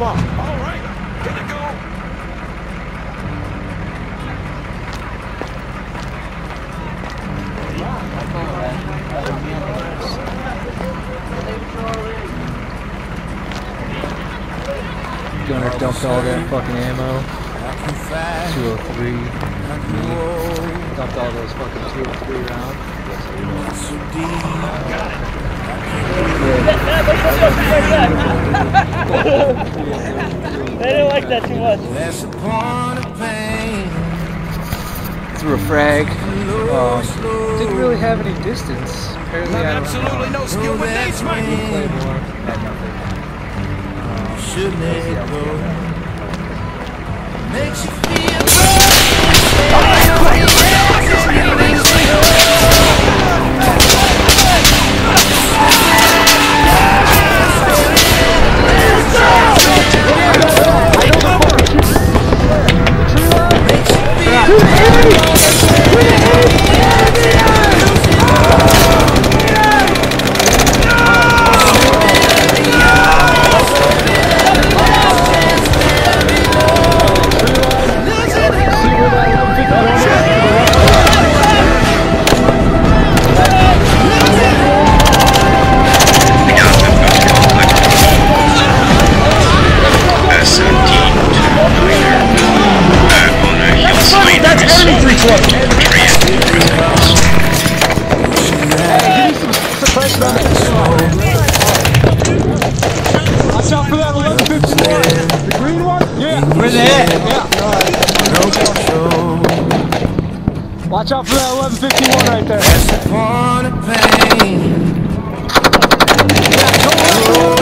bump. All right, here they go. Gunner dumped all that fucking ammo. 203. Dumped all those fucking 203 rounds. They didn't like that too much. Threw a frag. Didn't really have any distance. Apparently, I don't absolutely know. No skill with these, Mike. Shouldn't it go? Makes you feel good. Watch out for that 1151 right there. That's the point of pain.